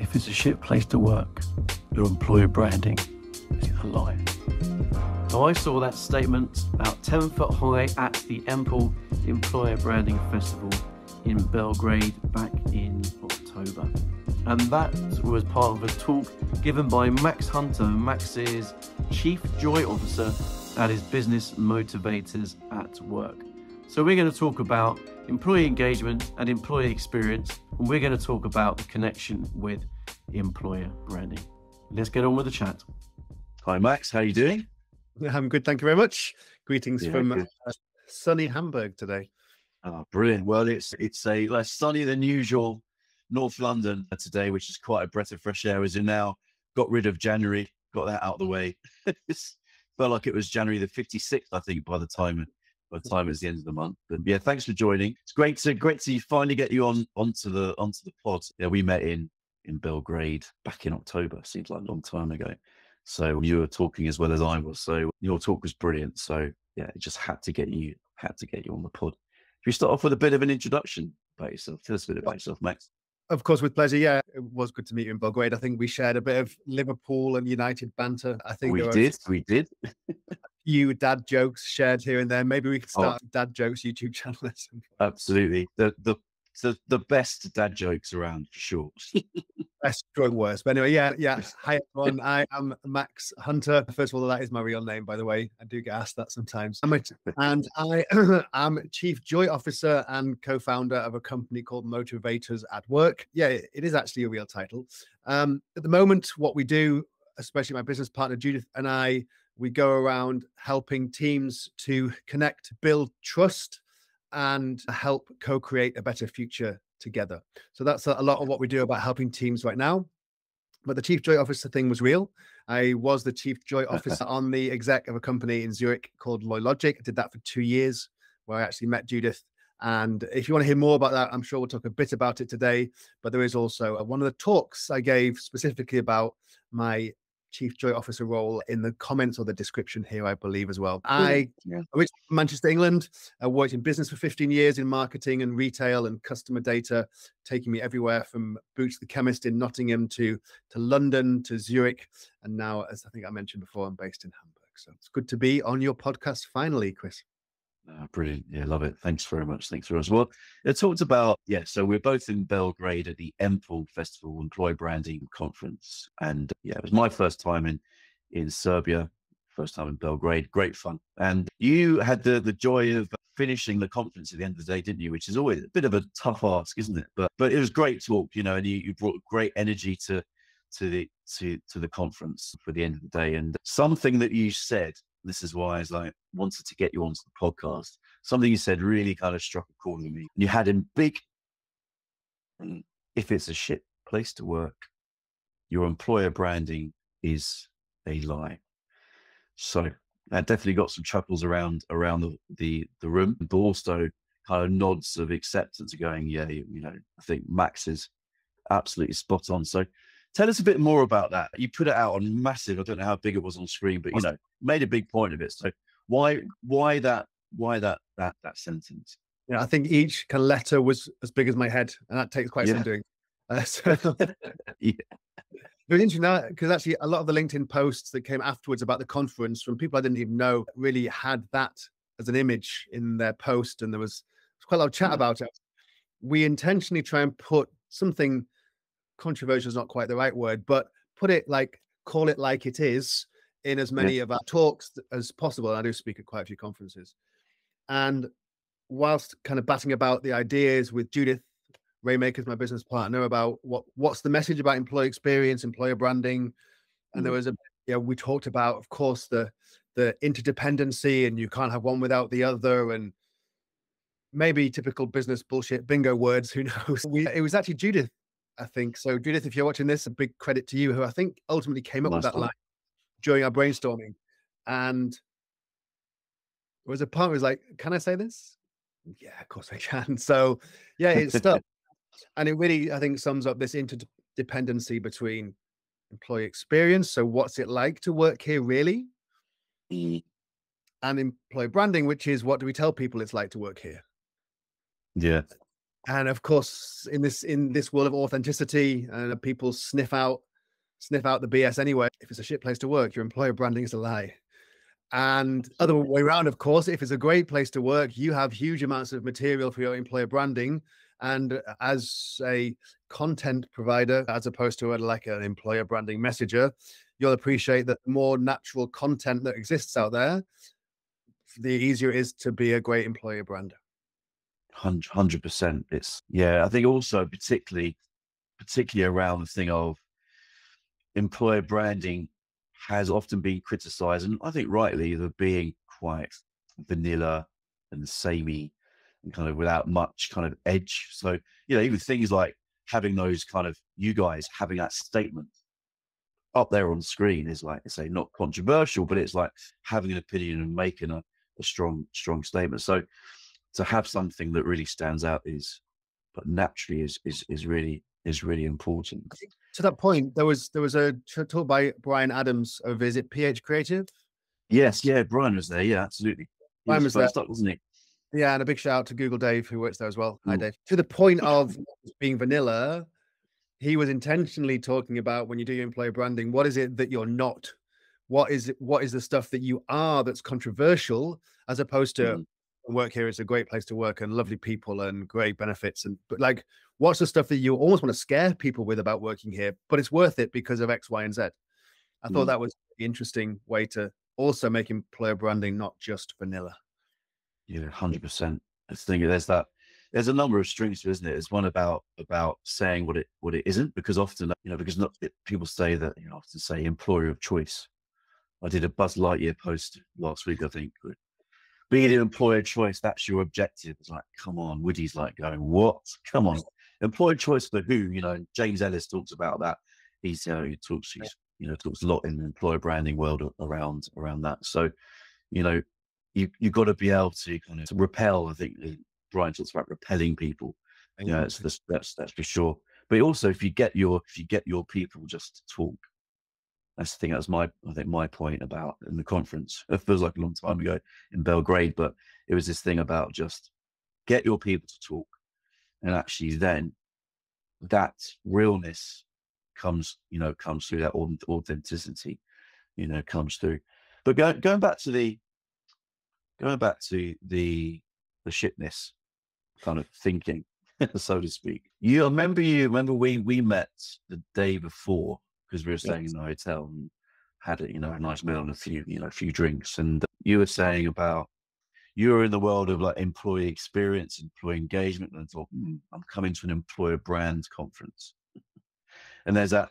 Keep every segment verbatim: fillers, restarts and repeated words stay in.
If it's a shit place to work, your employer branding is a lie. Now, I saw that statement about ten foot high at the Empple Employer Branding Festival in Belgrade back in October. And that was part of a talk given by Max Hunter, Max's Chief Joy Officer at his business Motivators at Work. So we're going to talk about employee engagement and employee experience, and we're going to talk about the connection with employer branding. Let's get on with the chat. Hi Max, how are you doing? I'm good, thank you very much. Greetings yeah, from uh, sunny Hamburg today. Oh, brilliant. Well, it's it's a less sunny than usual North London today, which is quite a breath of fresh air, as you now got rid of January, got that out of the way. It felt like it was January the fifty-sixth, I think, by the time by the time it's the end of the month. But yeah, thanks for joining. It's great to great to finally get you on onto the onto the pod. Yeah, we met in in Belgrade back in October. Seems like a long time ago. So you were talking as well as I was. So your talk was brilliant. So yeah, it just had to get you, had to get you on the pod. Should we start off with a bit of an introduction about yourself? Tell us a bit about yourself, Max. Of course, with pleasure. Yeah, it was good to meet you in Belgrade. I think we shared a bit of Liverpool and United banter. I think we did. A, we did. You dad jokes shared here and there. Maybe we could start oh, a dad jokes YouTube channel. Absolutely. The, the, the, the best dad jokes around, for sure. Best or worse. But anyway, yeah, yeah. Hi, everyone. I am Max Hunter. First of all, that is my real name, by the way. I do get asked that sometimes. I'm a, and I am Chief Joy Officer and co-founder of a company called Motivators at Work. Yeah, it is actually a real title. Um, at the moment, what we do, especially my business partner, Judith, and I, we go around helping teams to connect, build trust, and help co-create a better future together. So that's a lot of what we do about helping teams right now. But the Chief Joy Officer thing was real. I was the Chief Joy Officer on the exec of a company in Zurich called LoyLogic. I did that for two years where I actually met Judith. And if you want to hear more about that, I'm sure we'll talk a bit about it today. But there is also one of the talks I gave specifically about my Chief Joy Officer role in the comments or the description here, I believe, as well. I yeah. originally from Manchester, England. I worked in business for fifteen years in marketing and retail and customer data, taking me everywhere from Boots the Chemist in Nottingham to, to London, to Zurich. And now, as I think I mentioned before, I'm based in Hamburg. So it's good to be on your podcast finally, Chris. Oh, brilliant. Yeah, love it. Thanks very much. Thanks for us. Well, it talked about, yeah, so we're both in Belgrade at the Empple Festival Employee Branding Conference. And yeah, it was my first time in, in Serbia, first time in Belgrade. Great fun. And you had the, the joy of finishing the conference at the end of the day, didn't you? Which is always a bit of a tough ask, isn't it? But but it was great talk, you know, and you, you brought great energy to, to, the, to, to the conference for the end of the day. And something that you said, this is why I was like, wanted to get you onto the podcast. Something you said really kind of struck a chord with me. You had in big, if it's a shit place to work, your employer branding is a lie. So that definitely got some chuckles around around the, the, the room, but also kind of nods of acceptance going, yeah, you, you know, I think Max is absolutely spot on. So tell us a bit more about that. You put it out on massive, I don't know how big it was on screen, but you know, made a big point of it. So why, why that, why that, that, that sentence? Yeah, I think each kind of letter was as big as my head, and that takes quite yeah. some doing. Uh, so yeah. It was interesting now because actually a lot of the LinkedIn posts that came afterwards about the conference from people I didn't even know really had that as an image in their post, and there was, there was quite a lot of chat yeah. about it. We intentionally try and put something controversial is not quite the right word, but put it like, call it like it is in as many yeah. of our talks as possible. And I do speak at quite a few conferences. And whilst kind of batting about the ideas with Judith, Raymaker's my business partner, about what what's the message about employee experience, employer branding. And mm-hmm. there was a, yeah, we talked about, of course, the, the interdependency, and you can't have one without the other, and maybe typical business bullshit, bingo words, who knows. We, it was actually Judith, I think. So Judith, if you're watching this, a big credit to you, who I think ultimately came up nice with that time. line during our brainstorming. And there was a part where it was like, can I say this? Yeah, of course I can. So yeah, it's stuff. And it really, I think, sums up this interdependency between employee experience. So what's it like to work here really? And employee branding, which is what do we tell people it's like to work here? Yeah. And of course, in this in this world of authenticity, uh, people sniff out sniff out the B S anyway. If it's a shit place to work, your employer branding is a lie. And other way around, of course, if it's a great place to work, you have huge amounts of material for your employer branding. And as a content provider, as opposed to a, like an employer branding messenger, you'll appreciate that the more natural content that exists out there, the easier it is to be a great employer brander. one hundred percent. It's, yeah, I think also particularly, particularly around the thing of employer branding has often been criticized, and I think rightly, for being quite vanilla and samey and kind of without much kind of edge. So, you know, even things like having those kind of, you guys having that statement up there on screen is like, it's a not controversial, but it's like having an opinion and making a, a strong, strong statement. So to have something that really stands out is, but naturally is, is, is really, is really important. To that point, there was there was a talk by Brian Adams of Visit P H Creative. Yes, yeah, Brian was there. Yeah, absolutely. He Brian was, was there, up, wasn't he? Yeah, and a big shout out to Google Dave, who works there as well. Ooh. Hi, Dave. To the point of being vanilla, he was intentionally talking about when you do your employer branding, what is it that you're not? What is it? What is the stuff that you are that's controversial, as opposed to mm. work here is a great place to work and lovely people and great benefits. And but like, what's the stuff that you almost want to scare people with about working here, but it's worth it because of X, Y, and Z. I mm. thought that was an interesting way to also make employer branding, not just vanilla. Yeah, one hundred percent. I think there's that, there's a number of strings to, isn't it? It's one about, about saying what it, what it isn't, because often, you know, because not people say that, you know, often say employer of choice. I did a Buzz Lightyear post last week, I think. Be the employer choice, that's your objective. It's like, come on, Woody's like going, what? Come on. Employer choice for who? You know, James Ellis talks about that. He's, uh, he talks, he's, you know, talks a lot in the employer branding world around, around that. So, you know, you, you've got to be able to kind of to repel. I think Brian talks about repelling people. Exactly. Yeah, it's this, that's, that's for sure. But also if you get your, if you get your people just to talk, that's the thing. That's my, I think my point about in the conference. It feels like a long time ago in Belgrade, but it was this thing about just get your people to talk, and actually then that realness comes, you know, comes through. That authenticity, you know, comes through. But go, going back to the going back to the the shitness kind of thinking, so to speak. You remember you remember we we met the day before, because we were staying yes. in the hotel and had a, you know, a nice meal and a few, you know, a few drinks. And you were saying about, you were in the world of like employee experience, employee engagement. And I thought, mm, I'm coming to an employer brand conference. And there's that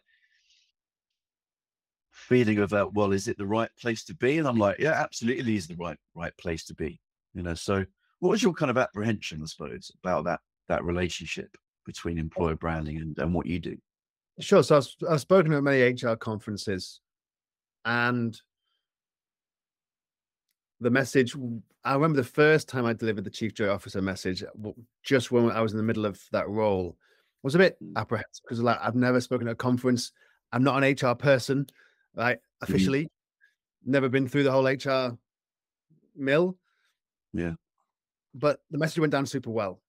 feeling of, uh, well, is it the right place to be? And I'm like, yeah, absolutely is the right, right place to be. You know, so what was your kind of apprehension, I suppose, about that, that relationship between employer branding and, and what you do? Sure. So I've, I've spoken at many H R conferences, and the message, I remember the first time I delivered the Chief Joy Officer message, just when I was in the middle of that role, I was a bit apprehensive because like, I've never spoken at a conference. I'm not an H R person, right? Officially, mm-hmm. never been through the whole H R mill. Yeah. But the message went down super well.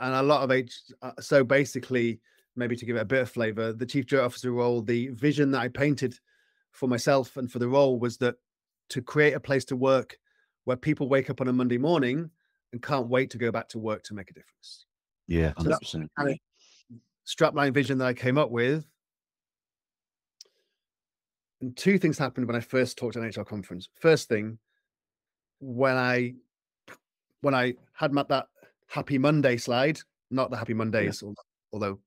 And a lot of H, so basically, maybe to give it a bit of flavor, the Chief Joy Officer role, the vision that I painted for myself and for the role was that to create a place to work where people wake up on a Monday morning and can't wait to go back to work to make a difference. Yeah, so that's the kind of strapline vision that I came up with. And two things happened when I first talked at an H R conference. First thing, when I when I had my, that Happy Monday slide, not the Happy Mondays, yeah. although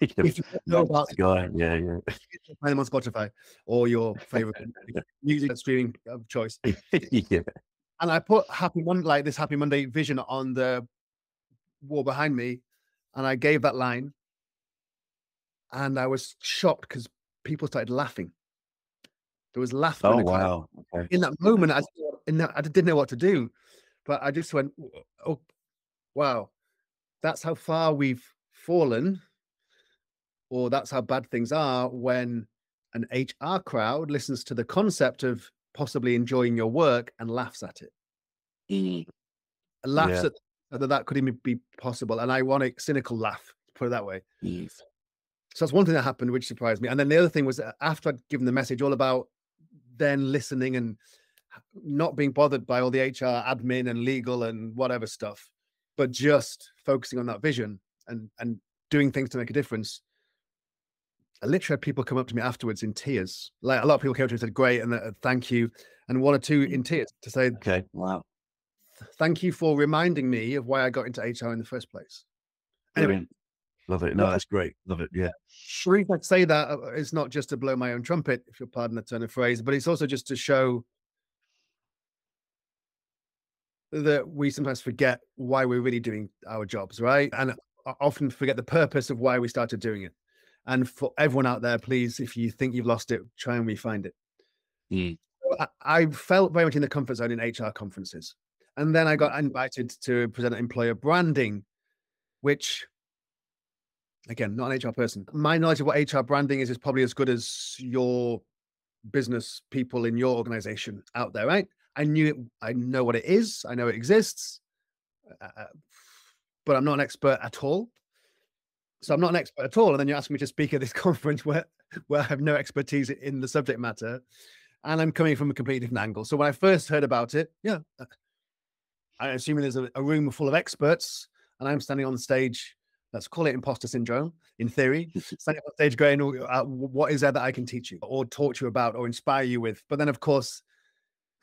if you know about it, guy, yeah, yeah. Find them on Spotify or your favorite music streaming of choice. Yeah. And I put Happy Monday, like this Happy Monday vision on the wall behind me, and I gave that line, and I was shocked because people started laughing. There was laughter. Oh, in wow! Okay. In that moment, I in that, I didn't know what to do, but I just went, "Oh, wow! That's how far we've fallen." Or that's how bad things are when an H R crowd listens to the concept of possibly enjoying your work and laughs at it. Mm. Laughs yeah. at that that could even be possible. An ironic, cynical laugh, to put it that way. Yes. So that's one thing that happened, which surprised me. And then the other thing was, after I'd given the message all about then listening and not being bothered by all the H R admin and legal and whatever stuff, but just focusing on that vision and, and doing things to make a difference, I literally had people come up to me afterwards in tears. Like, a lot of people came up to me and said, great, and uh, thank you. And one or two in tears to say, okay, wow, thank you for reminding me of why I got into H R in the first place. Anyway. Brilliant. Love it. No, that's great. Love it. Yeah. The reason I say that is not just to blow my own trumpet, if you'll pardon the turn of phrase, but it's also just to show that we sometimes forget why we're really doing our jobs, right? And often forget the purpose of why we started doing it. And for everyone out there, please, if you think you've lost it, try and re-find it. Mm. I, I felt very much in the comfort zone in H R conferences. And then I got invited to present employer branding, which, again, not an H R person. My knowledge of what H R branding is is probably as good as your business people in your organization out there, right? I knew it. I know what it is. I know it exists, uh, but I'm not an expert at all. So I'm not an expert at all. And then you're asking me to speak at this conference where, where I have no expertise in the subject matter. And I'm coming from a completely different angle. So when I first heard about it, yeah, I assume there's a, a room full of experts and I'm standing on the stage. Let's call it imposter syndrome, in theory. Standing on stage going, uh, what is there that I can teach you or talk to you about or inspire you with? But then, of course,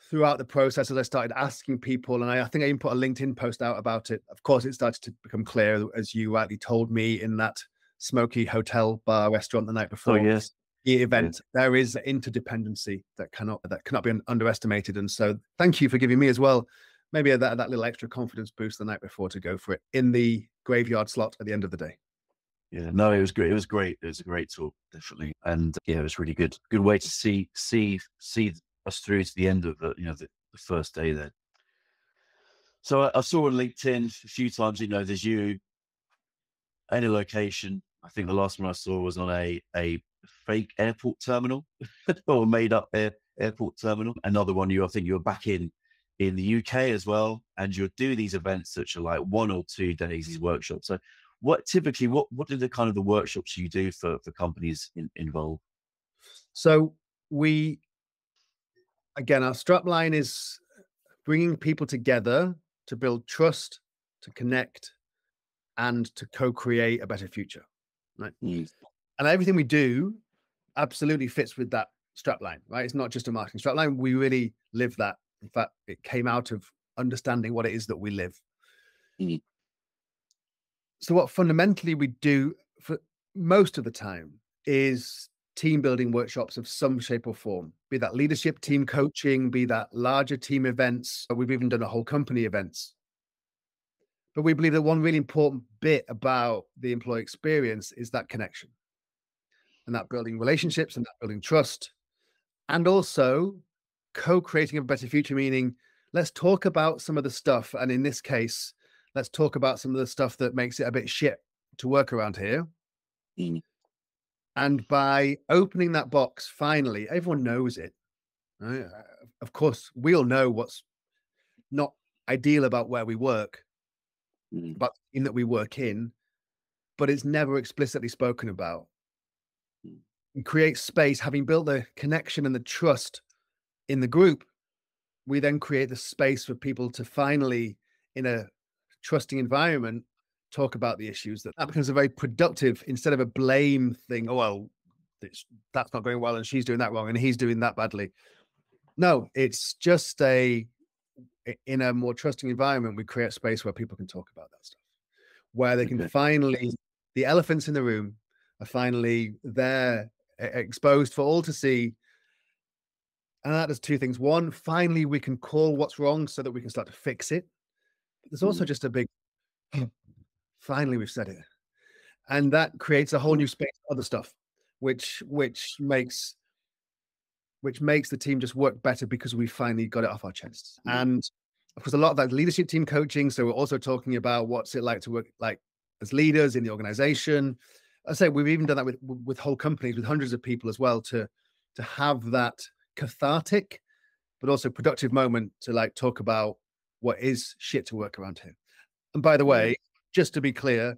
throughout the process, as I started asking people, and I, I think I even put a LinkedIn post out about it, of course, it started to become clear, as you rightly told me, in that smoky hotel bar restaurant the night before. Oh, yes. The event, yeah. There is interdependency that cannot that cannot be underestimated. And so thank you for giving me as well maybe that, that little extra confidence boost the night before to go for it in the graveyard slot at the end of the day. Yeah, no, it was great. It was great. It was a great talk, definitely. And yeah, it was really good. Good way to see, see, see us through to the end of the, you know, the, the first day there. So I, I saw on LinkedIn a few times, you know, there's you, any location. I think the last one I saw was on a, a fake airport terminal or made up air, airport terminal. Another one you, I think you were back in, in the U K as well, and you'll do these events such as like one or two days, these workshops. So what typically, what, what are the kind of the workshops you do for, for companies in, involved? So we, again, our strap line is bringing people together to build trust, to connect, and to co-create a better future. Right? Mm. And everything we do absolutely fits with that strap line, right? It's not just a marketing strap line. We really live that. In fact, it came out of understanding what it is that we live. Mm-hmm. So what fundamentally we do for most of the time is team building workshops of some shape or form, be that leadership, team coaching, be that larger team events. We've even done a whole company events. But we believe that one really important bit about the employee experience is that connection and that building relationships and that building trust, and also co-creating a better future, meaning let's talk about some of the stuff. And in this case, let's talk about some of the stuff that makes it a bit shit to work around here. Mm. And by opening that box, finally, everyone knows it. Right? Of course, we all know what's not ideal about where we work, mm. but in that we work in, but it's never explicitly spoken about. Mm. And create space, having built the connection and the trust in the group, we then create the space for people to finally, in a trusting environment, talk about the issues. That, that becomes a very productive, instead of a blame thing. Oh, well, it's, that's not going well, and she's doing that wrong, and he's doing that badly. No, it's just a, in a more trusting environment, we create space where people can talk about that stuff, where they can finally, the elephants in the room are finally there, exposed for all to see. And that does two things. One, finally, we can call what's wrong so that we can start to fix it. But there's also just a big, finally, we've said it. And that creates a whole new space for other stuff, which which makes which makes the team just work better because we finally got it off our chests. And of course, a lot of that leadership team coaching. So we're also talking about what's it like to work like as leaders in the organization. I say we've even done that with with whole companies, with hundreds of people as well, to to have that cathartic but also productive moment to like talk about what is shit to work around here. And by the way, just to be clear,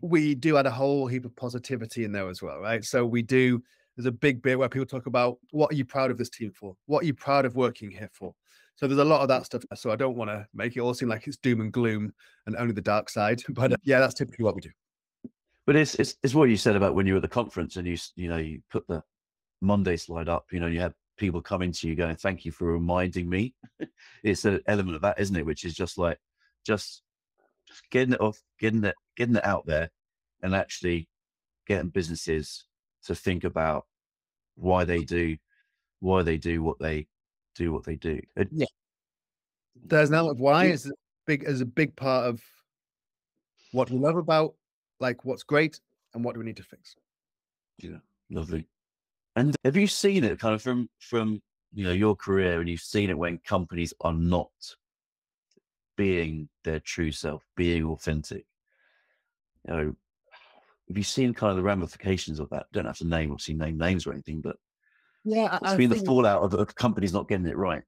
we do add a whole heap of positivity in there as well, right? So we do, there's a big bit where people talk about, what are you proud of this team for? What are you proud of working here for? So there's a lot of that stuff. So I don't want to make it all seem like it's doom and gloom and only the dark side. But uh, yeah, that's typically what we do. But it's, it's, it's what you said about when you were at the conference and you, you know, you put the Monday slide up, you know, you had people coming to you going, thank you for reminding me. It's an element of that, isn't it? Which is just like, just, just getting it off, getting it, getting it out there and actually getting businesses to think about why they do, why they do what they do, what they do. It, yeah. There's an element of why is big, as a big part of what we love about, like what's great and what do we need to fix? Yeah. Lovely. And have you seen it kind of from, from, you know, your career, and you've seen it when companies are not being their true self, being authentic, you know, have you seen kind of the ramifications of that? Don't have to name, obviously name names or anything, but yeah, it's I, been I the fallout of the companies not getting it right.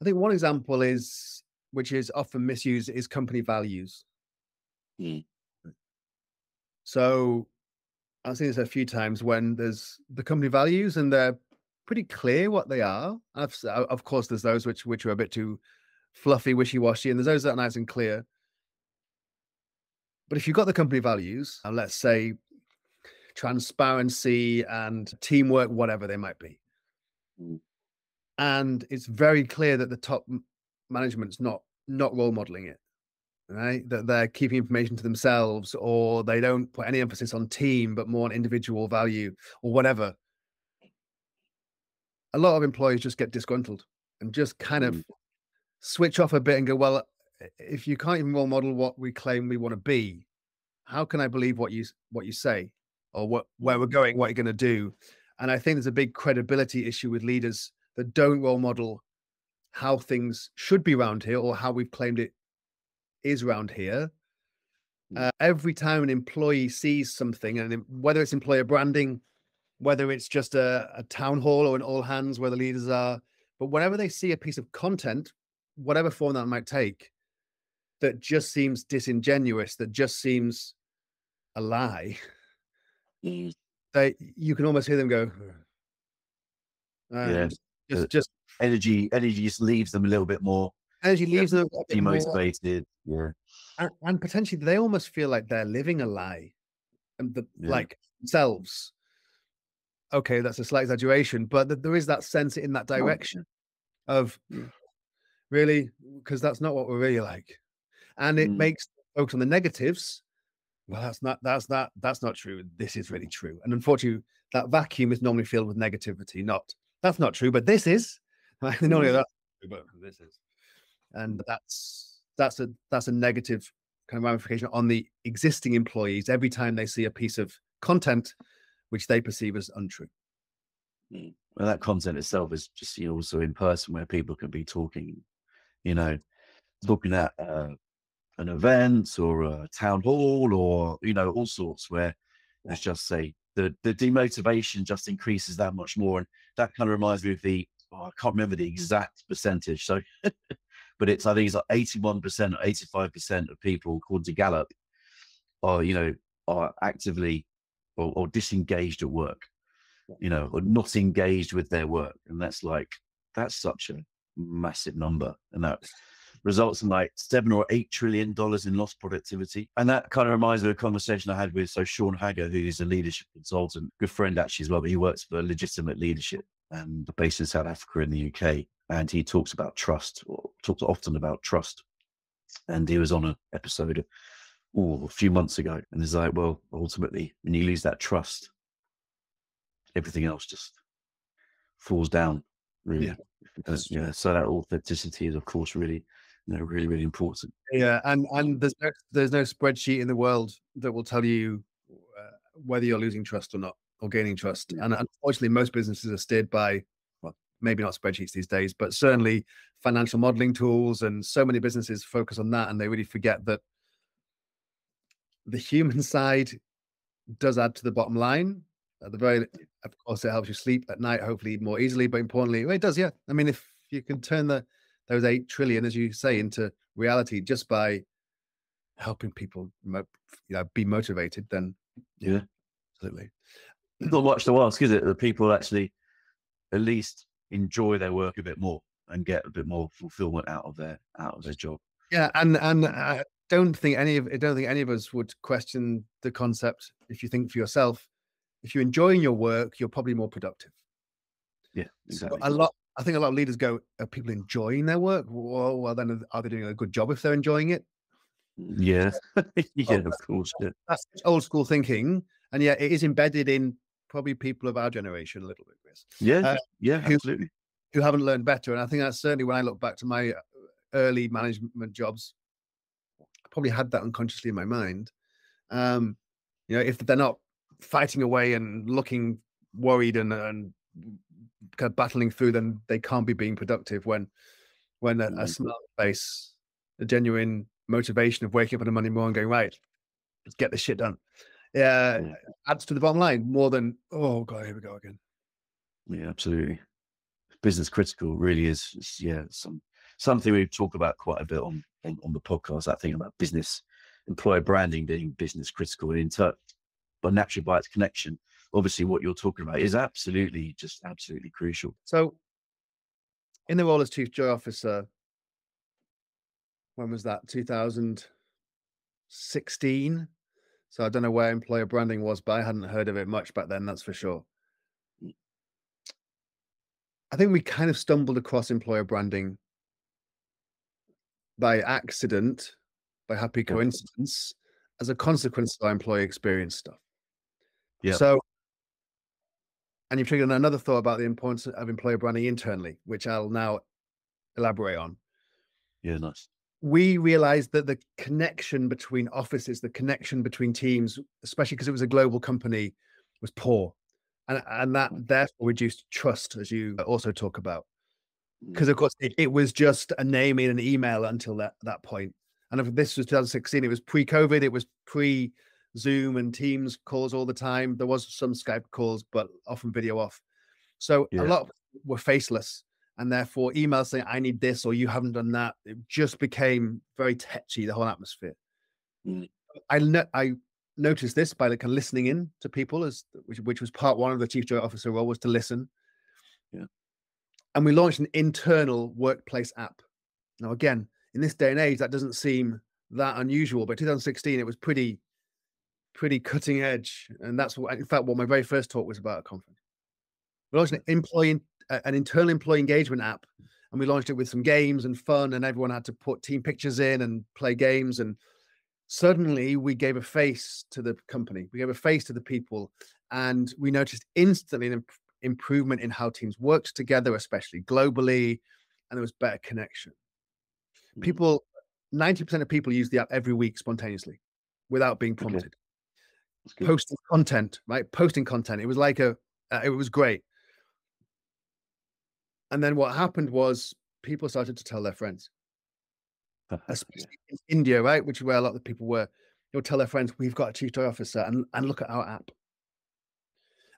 I think one example is, which is often misused, is company values. Mm. So I've seen this a few times when there's the company values and they're pretty clear what they are. I've, of course, there's those which, which are a bit too fluffy, wishy-washy, and there's those that are nice and clear. But if you've got the company values, and let's say transparency and teamwork, whatever they might be, and it's very clear that the top management's not not role modeling it, right? That they're keeping information to themselves, or they don't put any emphasis on team, but more on individual value or whatever. A lot of employees just get disgruntled and just kind of switch off a bit and go, well, if you can't even role model what we claim we want to be, how can I believe what you, what you say or what, where we're going, what you're going to do? And I think there's a big credibility issue with leaders that don't role model how things should be around here or how we've claimed it is around here. Uh, every time an employee sees something, and whether it's employer branding, whether it's just a, a town hall or an all hands where the leaders are, but whenever they see a piece of content, whatever form that might take, that just seems disingenuous, that just seems a lie, mm. they, you can almost hear them go, um, yeah. just, just energy, energy just leaves them a little bit more. Energy leaves yeah. them a bit demotivated. More. Yeah. And, and potentially they almost feel like they're living a lie and the, yeah. like themselves. Okay. That's a slight exaggeration, but th there is that sense in that direction oh. of really, because that's not what we're really like. And it mm. makes folks on the negatives. Well, that's not, that's not, that's not true. This is really true. And unfortunately that vacuum is normally filled with negativity. Not that's not true, but this is, like, normally that's true, but this is, and that's, that's a, that's a negative kind of ramification on the existing employees. Every time they see a piece of content, which they perceive as untrue. Mm. Well, that content itself is just, you know, also in person where people can be talking, you know, looking at, uh, an event or a town hall or, you know, all sorts where let's just say the, the demotivation just increases that much more. And that kind of reminds me of the, oh, I can't remember the exact percentage. So, but it's, I think it's like eighty-one percent or eighty-five percent of people, according to Gallup, are, you know, are actively or, or disengaged at work, you know, or not engaged with their work. And that's like, that's such a massive number. And that results in like seven or eight trillion dollars in lost productivity. And that kind of reminds me of a conversation I had with so Sean Hager, who is a leadership consultant, good friend actually as well, but he works for Legitimate Leadership and based in South Africa in the U K. And he talks about trust, or talks often about trust. And he was on an episode ooh, a few months ago. And he's like, well, ultimately, when you lose that trust, everything else just falls down, really. Yeah. Because, yeah, so that authenticity is, of course, really, you know, really, really important. Yeah, and and there's no, there's no spreadsheet in the world that will tell you uh, whether you're losing trust or not, or gaining trust. And unfortunately, most businesses are steered by, well, maybe not spreadsheets these days, but certainly financial modeling tools. And so many businesses focus on that, and they really forget that the human side does add to the bottom line. At the very, of course, it helps you sleep at night, hopefully more easily, but importantly, well, it does. Yeah. I mean, if you can turn the, those eight trillion, as you say, into reality just by helping people, you know, be motivated, then yeah, yeah. absolutely. Not much to ask, is it? The people actually at least enjoy their work a bit more and get a bit more fulfillment out of their out of their job. Yeah, and and I don't think any of I don't think any of us would question the concept. If you think for yourself, if you're enjoying your work, you're probably more productive. Yeah, exactly. So a lot. I think a lot of leaders go, are people enjoying their work? Well, well then are they doing a good job if they're enjoying it? Yeah, yeah, of course. Yeah. That's old school thinking. And yeah, it is embedded in probably people of our generation a little bit, Chris. Yeah, uh, yeah, who, absolutely. Who haven't learned better. And I think that's certainly when I look back to my early management jobs, I probably had that unconsciously in my mind. Um, you know, if they're not fighting away and looking worried and, and kind of battling through, then they can't be being productive. When when a, a smart face, a genuine motivation of waking up on a Monday morning going, right, let's get this shit done, yeah, yeah, adds to the bottom line more than, oh god, here we go again. Yeah, absolutely. Business critical really is. It's, yeah, some something we talk about quite a bit on, on on the podcast, that thing about business employer branding being business critical, and in turn, but naturally by its connection, obviously what you're talking about is absolutely, just absolutely crucial. So in the role as Chief Joy Officer, when was that? two thousand sixteen. So I don't know where employer branding was, but I hadn't heard of it much back then, that's for sure. I think we kind of stumbled across employer branding by accident, by happy coincidence, as a consequence of our employee experience stuff. Yeah. So, and you've triggered another thought about the importance of employer branding internally, which I'll now elaborate on. Yeah, nice. We realized that the connection between offices, the connection between teams, especially because it was a global company, was poor. And, and that therefore reduced trust, as you also talk about. Because, of course, it, it was just a name in an email until that, that point. And if this was twenty sixteen, it was pre-COVID, it was pre- Zoom and Teams calls all the time. There was some Skype calls, but often video off. So yeah, a lot were faceless, and therefore emails saying, I need this, or you haven't done that. It just became very tetchy, the whole atmosphere. Mm. I no I noticed this by like listening in to people, as which, which was part one of the Chief Joy Officer role, was to listen. Yeah. And we launched an internal workplace app. Now, again, in this day and age, that doesn't seem that unusual, but two thousand sixteen, it was pretty pretty cutting edge, and that's what, in fact, what my very first talk was about at conference. We launched an employee, an internal employee engagement app, and we launched it with some games and fun, and everyone had to put team pictures in and play games. And suddenly, we gave a face to the company, we gave a face to the people, and we noticed instantly an imp improvement in how teams worked together, especially globally, and there was better connection. People, ninety percent of people use the app every week spontaneously, without being prompted. Okay. Posting content, right? Posting content. It was like a, uh, it was great. And then what happened was people started to tell their friends, especially yeah. in India, right? Which is where a lot of the people were. They'll tell their friends, we've got a Chief Joy Officer, and, and look at our app.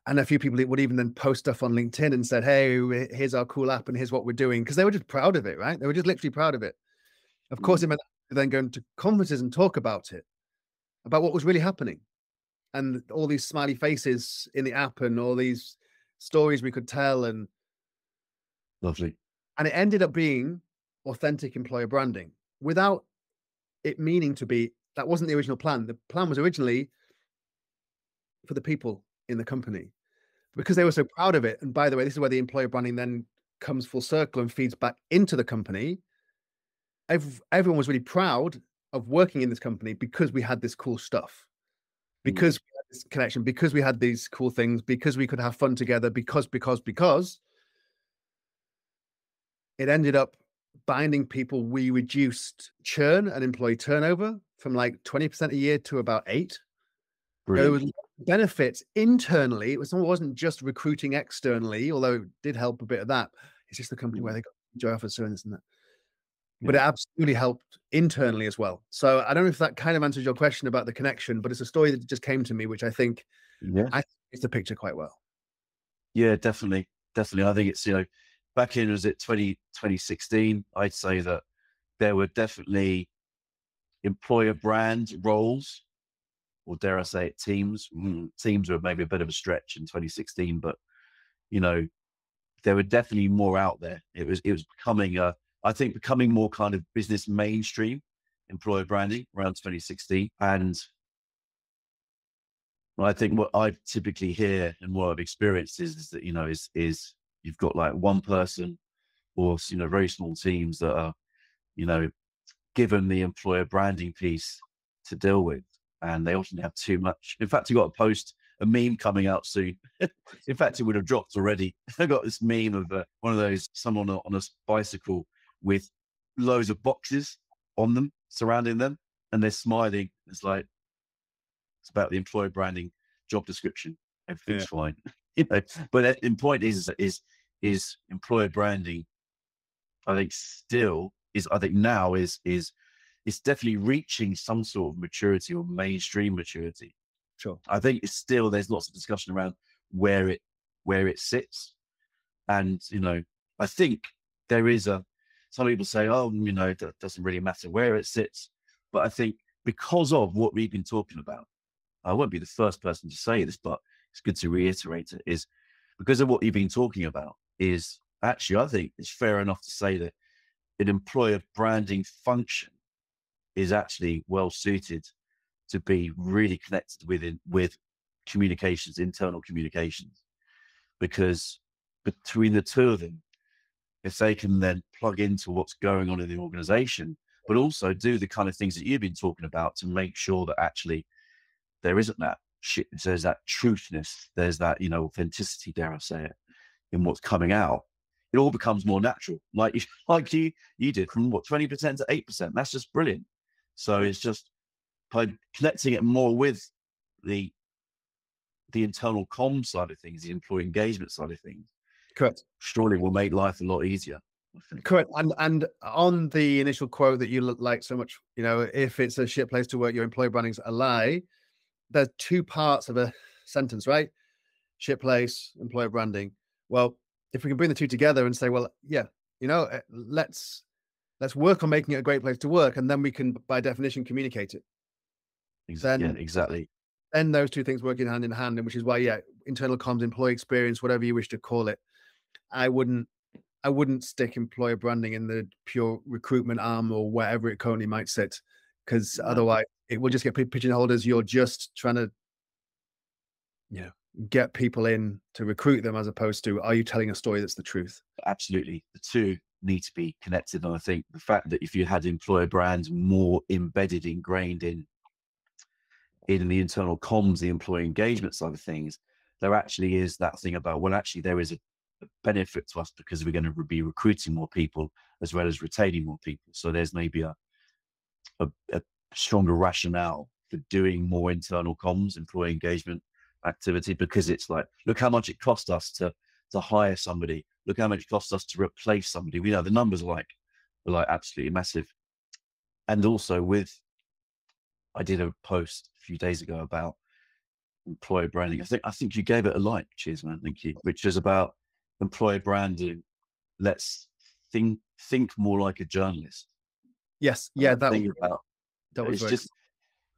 And a few people would even then post stuff on LinkedIn and said, hey, here's our cool app and here's what we're doing. Because they were just proud of it, right? They were just literally proud of it. Of mm. course, it meant then going to conferences and talk about it, about what was really happening. And all these smiley faces in the app and all these stories we could tell. And lovely. And it ended up being authentic employer branding without it meaning to be. That wasn't the original plan. The plan was originally for the people in the company because they were so proud of it. And by the way, this is where the employer branding then comes full circle and feeds back into the company. Every, everyone was really proud of working in this company because we had this cool stuff. Because we had this connection, because we had these cool things, because we could have fun together, because, because, because it ended up binding people. We reduced churn and employee turnover from like twenty percent a year to about eight. So there was benefits internally. It was, it wasn't just recruiting externally, although it did help a bit of that. It's just the company where they got Joy Officer and this and that. But it absolutely helped internally as well. So I don't know if that kind of answers your question about the connection, but it's a story that just came to me, which I think, yeah. I think it's the picture quite well. Yeah, definitely. Definitely. I think it's, you know, back in, was it twenty, twenty sixteen, I'd say that there were definitely employer brands, roles, or dare I say it, teams. Mm, teams were maybe a bit of a stretch in twenty sixteen, but, you know, there were definitely more out there. It was, it was becoming, a, I think, becoming more kind of business mainstream, employer branding around twenty sixteen. And I think what I typically hear and what I've experienced is, is that, you know, is, is you've got like one person or, you know, very small teams that are, you know, given the employer branding piece to deal with. And they often have too much. In fact, I've got a post, a meme coming out soon. In fact, it would have dropped already. I got this meme of uh, one of those, someone on a bicycle with loads of boxes on them, surrounding them, and they're smiling. It's like, it's about the employer branding job description. Everything's yeah. fine. You know, but the point is, is, is employer branding, I think still is, I think now is, is, it's definitely reaching some sort of maturity or mainstream maturity. Sure. I think it's still, there's lots of discussion around where it, where it sits. And, you know, I think there is a, some people say, oh, you know, that doesn't really matter where it sits. But I think because of what we've been talking about, I won't be the first person to say this, but it's good to reiterate it, is because of what you've been talking about is actually, I think it's fair enough to say that an employer branding function is actually well suited to be really connected within with communications, internal communications, because between the two of them, if they can then plug into what's going on in the organization, but also do the kind of things that you've been talking about to make sure that actually there isn't that shit. There's that truthness. There's that, you know, authenticity, dare I say it, in what's coming out. It all becomes more natural. Like you, like you, you did from what, twenty percent to eight percent. That's just brilliant. So it's just by connecting it more with the, the internal comm side of things, the employee engagement side of things. Correct. Surely will make life a lot easier. Correct. And and on the initial quote that you look like so much, you know, if it's a shit place to work, your employer branding's a lie. There's two parts of a sentence, right? Shit place, employer branding. Well, if we can bring the two together and say, well, yeah, you know, let's, let's work on making it a great place to work. And then we can, by definition, communicate it. Exactly. Then, yeah, exactly. Then those two things working hand in hand, and which is why, yeah, internal comms, employee experience, whatever you wish to call it. I wouldn't, I wouldn't stick employer branding in the pure recruitment arm or wherever it currently might sit, because otherwise it will just get pigeonholed as you're just trying to, you know, get people in to recruit them, as opposed to, are you telling a story that's the truth? Absolutely. The two need to be connected. And I think the fact that if you had employer brands more embedded, ingrained in, in the internal comms, the employee engagement side of things, there actually is that thing about, well, actually there is a benefit to us because we're going to be recruiting more people as well as retaining more people. So there's maybe a, a, a stronger rationale for doing more internal comms, employee engagement activity, because it's like, look how much it cost us to, to hire somebody. Look how much it cost us to replace somebody. We know the numbers are like, are like absolutely massive. And also with, I did a post a few days ago about employer branding. I think, I think you gave it a like, cheers, man. Thank you. Which is about employer branding. Let's think, think more like a journalist. Yes. Yeah. That, was, about, that was it's just,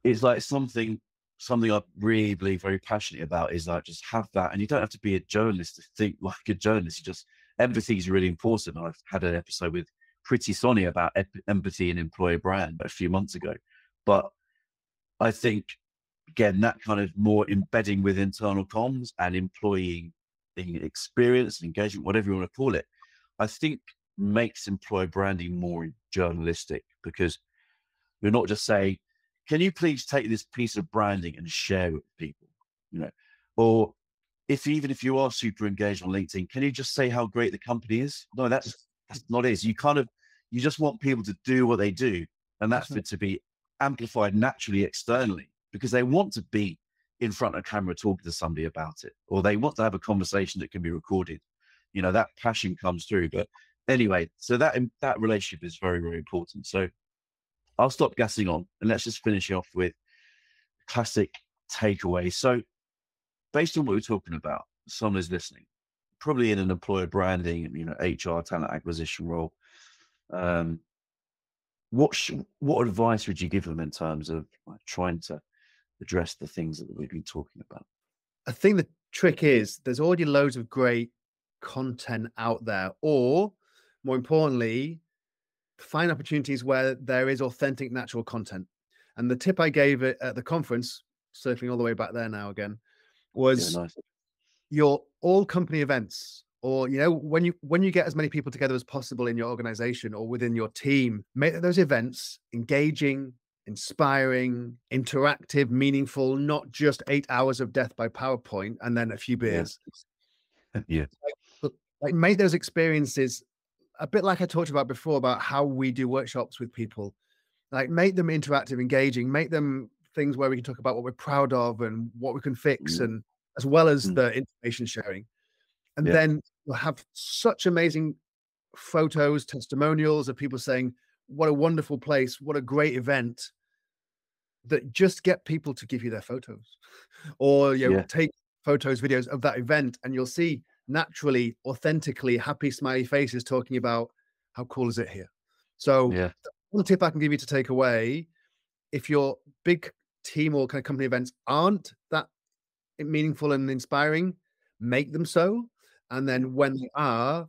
it's like something, something I really believe very passionately about is like, just have that. And you don't have to be a journalist to think like a journalist. You just, empathy is really important. I've had an episode with Pretty Sonny about empathy and employer brand a few months ago, but I think, again, that kind of more embedding with internal comms and employee experience, engagement, whatever you want to call it, I think makes employer branding more journalistic, because you're not just saying, can you please take this piece of branding and share it with people, you know, or if, even if you are super engaged on LinkedIn, can you just say how great the company is? No, that's, that's not it. You kind of, you just want people to do what they do. And that's meant to be amplified naturally externally, because they want to be in front of a camera talking to somebody about it, or they want to have a conversation that can be recorded. You know, that passion comes through. But anyway, so that, that relationship is very, very important. So I'll stop gassing on and let's just finish off with classic takeaway. So based on what we're talking about, someone is listening, probably in an employer branding, you know, H R, talent acquisition role, um, what sh what advice would you give them in terms of trying to address the things that we've been talking about? I think the trick is there's already loads of great content out there, or more importantly, find opportunities where there is authentic, natural content. And the tip I gave at the conference, circling all the way back there now again, was yeah, nice. your all company events, or, you know, when you, when you get as many people together as possible in your organization or within your team, make those events engaging, inspiring, interactive, meaningful, not just eight hours of death by PowerPoint and then a few beers. Yeah. yeah. Like, like make those experiences a bit like I talked about before about how we do workshops with people. Like make them interactive, engaging, make them things where we can talk about what we're proud of and what we can fix, mm. and as well as mm. the information sharing. And yeah. then we'll have such amazing photos, testimonials of people saying, what a wonderful place, what a great event, that just get people to give you their photos or you know, yeah. take photos, videos of that event. And you'll see naturally, authentically happy, smiley faces talking about how cool is it here. So yeah. one tip I can give you to take away, if your big team or kind of company events aren't that meaningful and inspiring, make them so. And then when they are,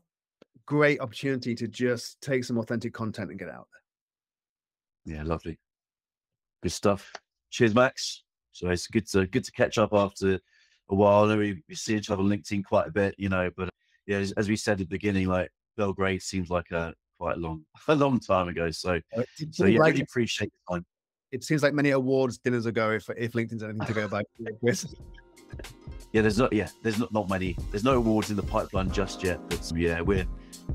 great opportunity to just take some authentic content and get it out there. Yeah, lovely. Good stuff. Cheers, Max. So it's good to good to catch up after a while. I know we, we see each other on LinkedIn quite a bit, you know, but yeah, as, as we said at the beginning, like Belgrade seems like a quite a long, a long time ago. So, so yeah, I really appreciate the time. It seems like many awards dinners ago if, if LinkedIn's anything to go back with. Yeah, there's not, yeah, there's not, not many, there's no awards in the pipeline just yet, but yeah, we're,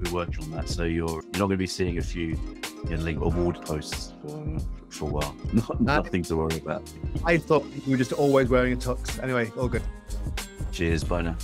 we're working on that. So you're, you're not going to be seeing a few, you know, link award posts for, for a while. Not, nothing to worry about. I thought you were just always wearing a tux. Anyway, all good. Cheers, bye now.